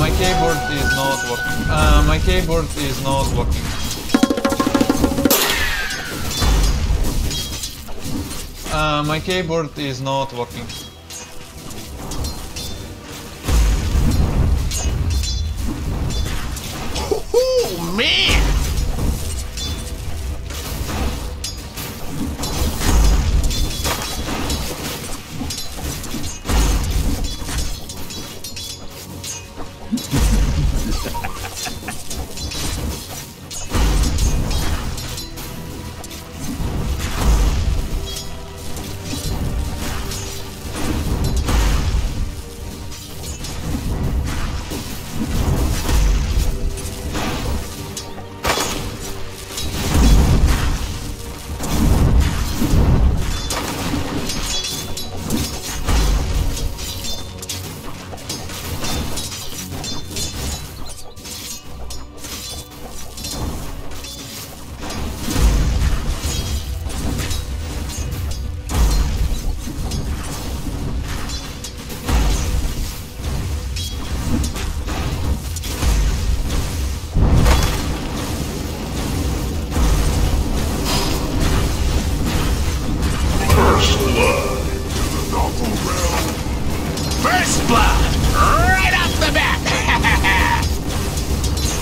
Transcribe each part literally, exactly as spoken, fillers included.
my keyboard is not working. Uh, my keyboard is not working. Uh, my keyboard is not working. Oh man!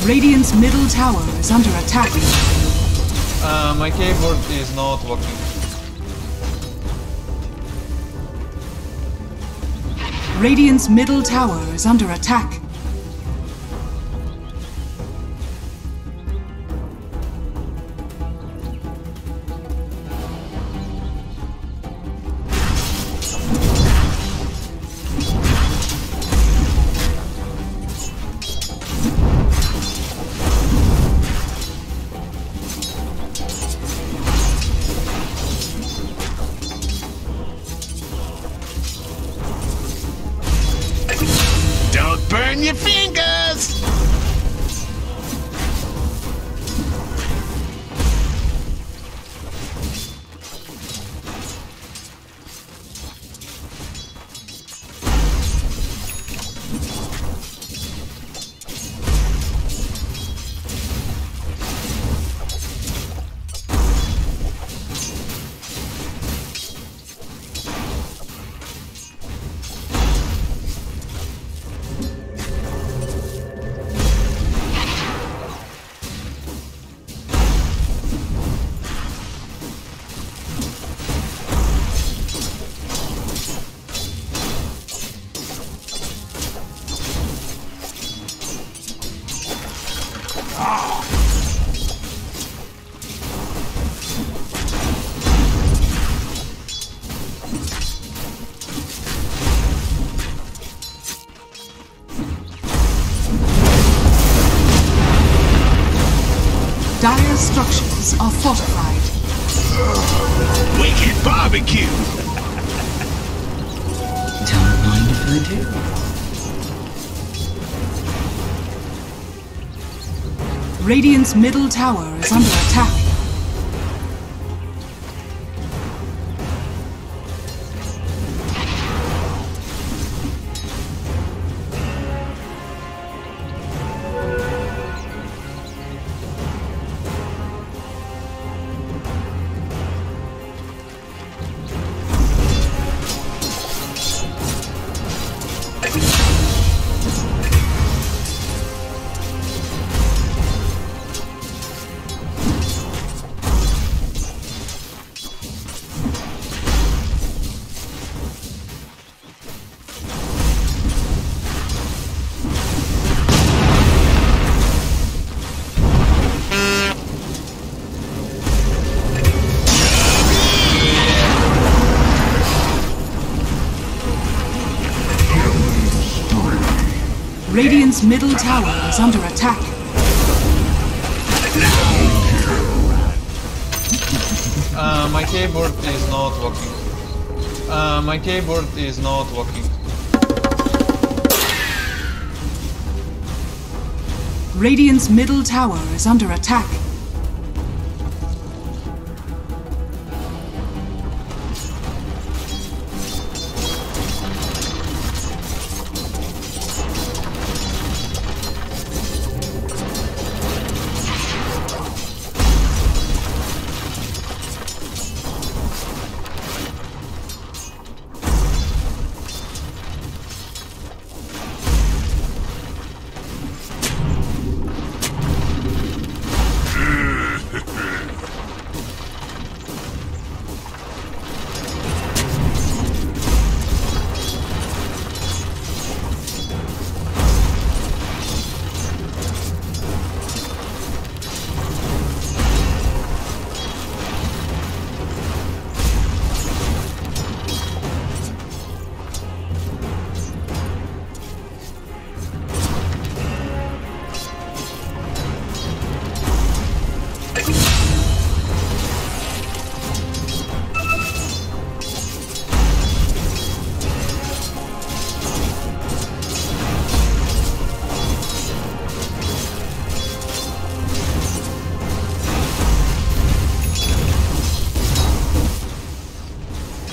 Radiant's middle tower is under attack. Uh, my keyboard is not working. Radiant's middle tower is under attack. Burn your fingers! Dire structures are fortified. Ugh, wicked barbecue! Don't mind if I do. Radiant's middle tower is under attack. Radiant's middle tower is under attack. Uh, my keyboard is not working. Uh, my keyboard is not working. Radiant's middle tower is under attack.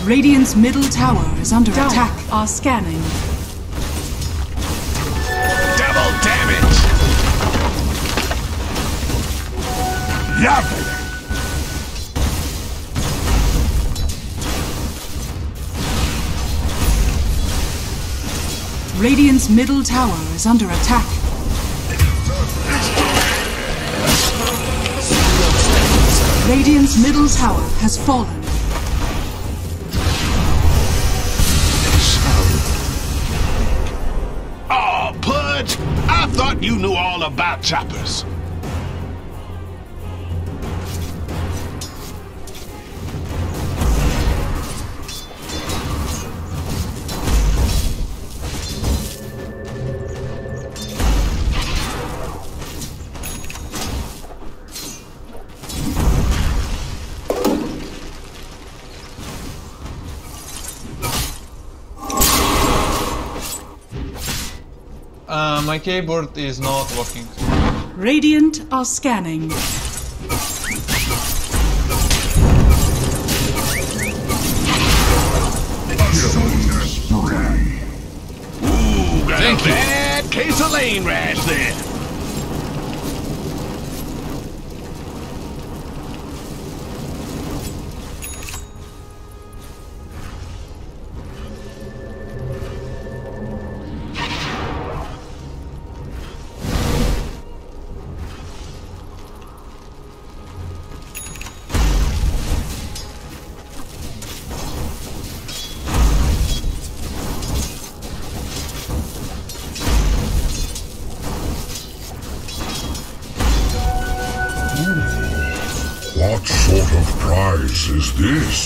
Radiant's middle tower is under Doubt. attack. Are scanning. Double damage. Lovely. Radiant's middle tower is under attack. Radiant's middle tower has fallen. Oh, Pudge! I thought you knew all about choppers. Uh, my keyboard is not working. Radiant are scanning. Ooh, got Thank a bad you. case of lane rash there. What sort of prize is this?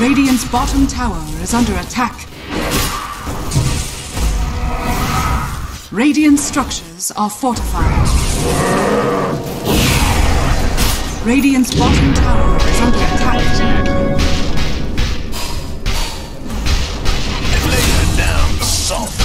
Radiant's bottom tower is under attack. Radiant structures are fortified. Radiant's bottom tower is under attack. Lay her down softly.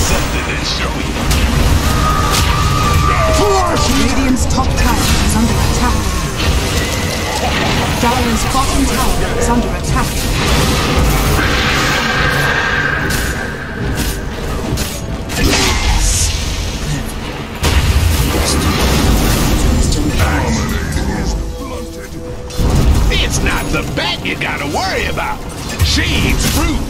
Something is showing. Radiant's top tower is under attack. Dire's bottom tower is under attack. Yes! It's not the bat you gotta worry about. She eats fruit.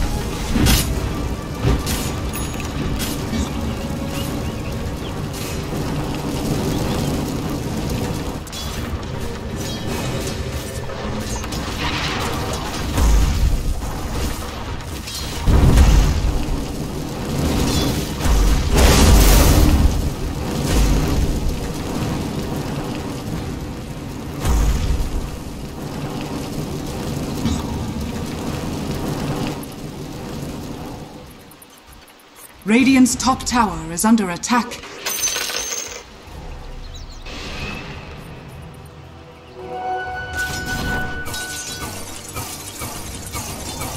Radiant's top tower is under attack.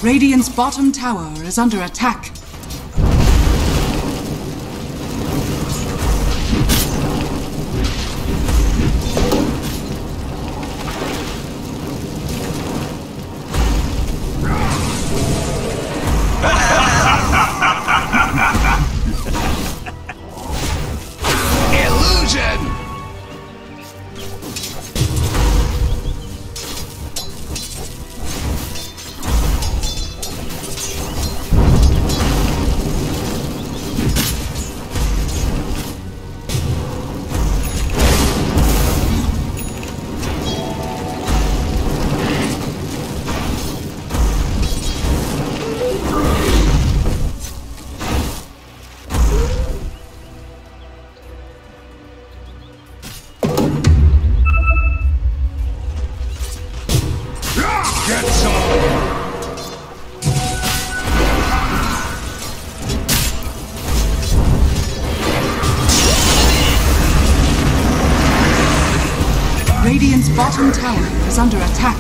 Radiant's bottom tower is under attack. Radiant's bottom tower is under attack.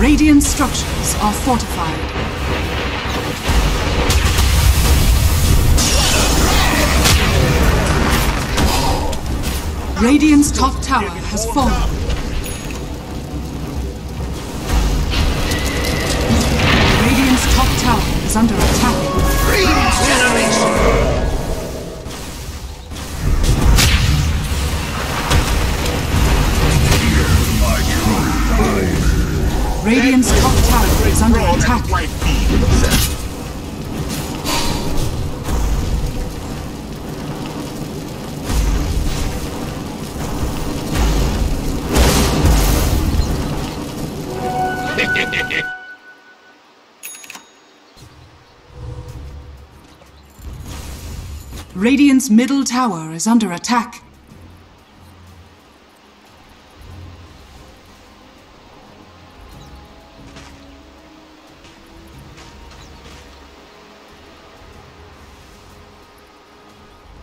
Radiant structures are fortified. Radiant's top tower has fallen. Radiant's top tower is under attack. Regeneration! Radiant's top tower is under attack. Radiant's middle tower is under attack.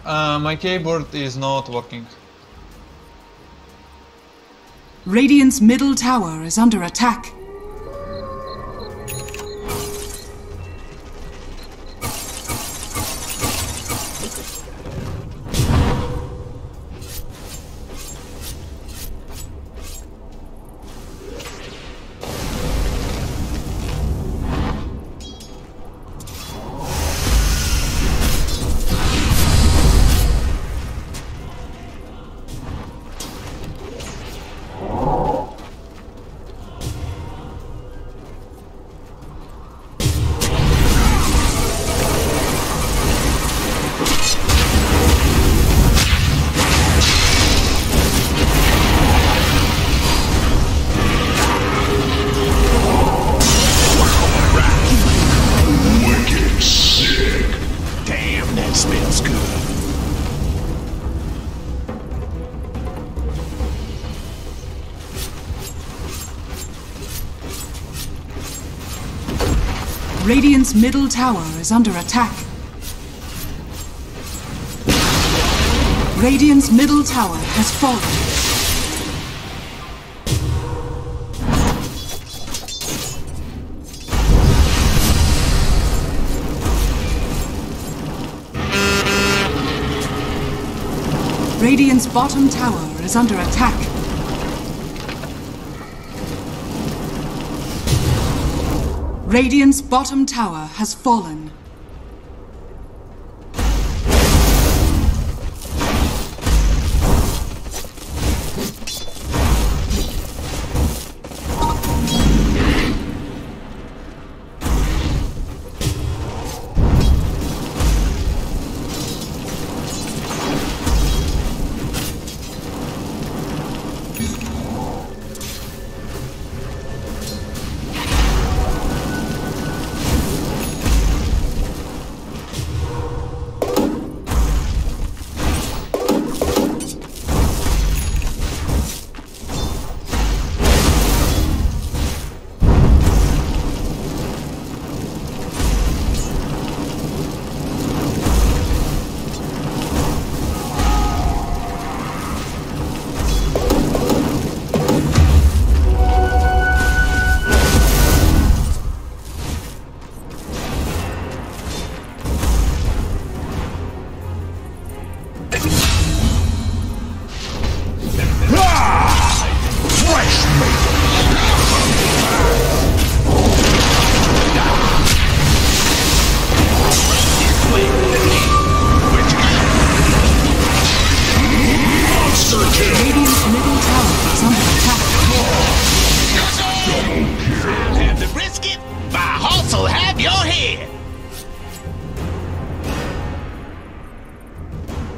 Uh, my keyboard is not working. Radiant's middle tower is under attack. Radiant's middle tower is under attack. Radiant's middle tower has fallen. Radiant's bottom tower is under attack. Radiant's bottom tower has fallen.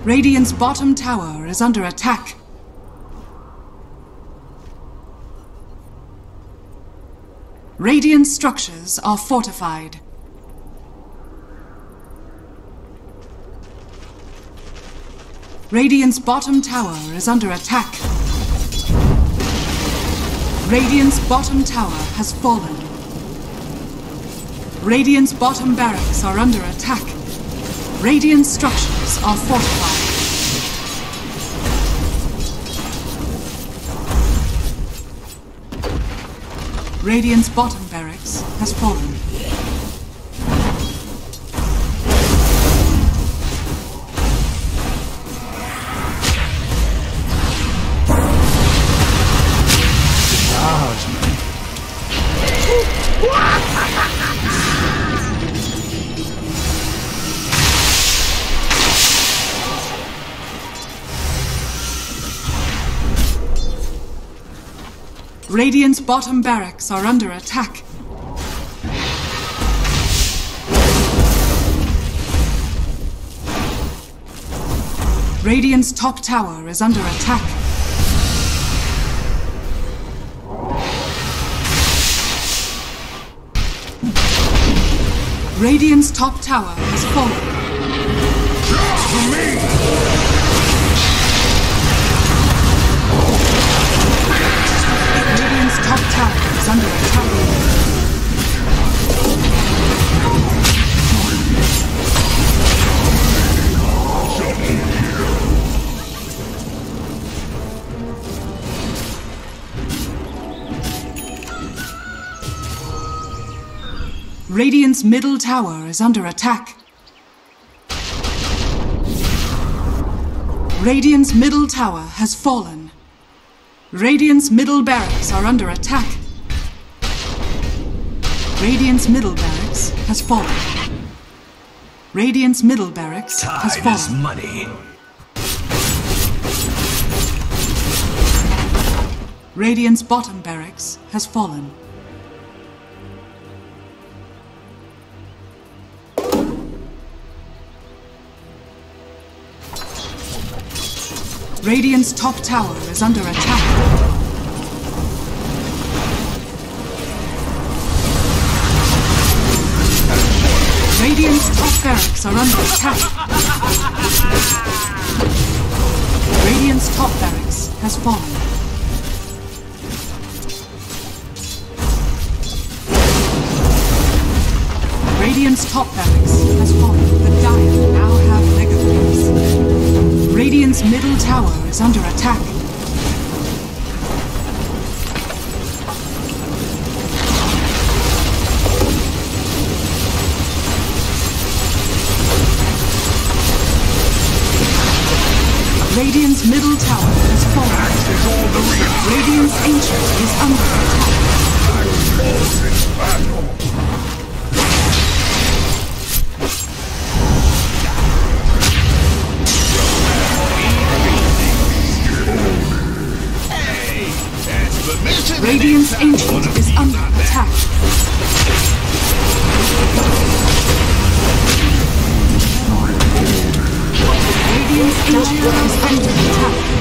Radiant's bottom tower is under attack. Radiant structures are fortified. Radiant's bottom tower is under attack. Radiant's bottom tower has fallen. Radiant's bottom barracks are under attack. Radiant structures are fortified. Radiant's bottom barracks has fallen. Radiant's bottom barracks are under attack. Radiant's top tower is under attack. Radiant's top tower has fallen. Just for me! Top tower is under attack. Radiant's middle tower is under attack. Radiant's middle tower has fallen. Radiant's middle barracks are under attack. Radiant's middle barracks has fallen. Radiant's middle barracks Tide has fallen. Is money. Radiant's bottom barracks has fallen. Radiant's top tower is under attack. Radiant's top barracks are under attack. Radiant's top barracks has fallen. Radiant's top barracks has fallen. The Dire now have megaphones. Radiant's middle tower is under attack. Radiant's middle tower has fallen. Radiant's ancient is under attack. Radiant's ancient is under attack. Radiant's ancient is under attack.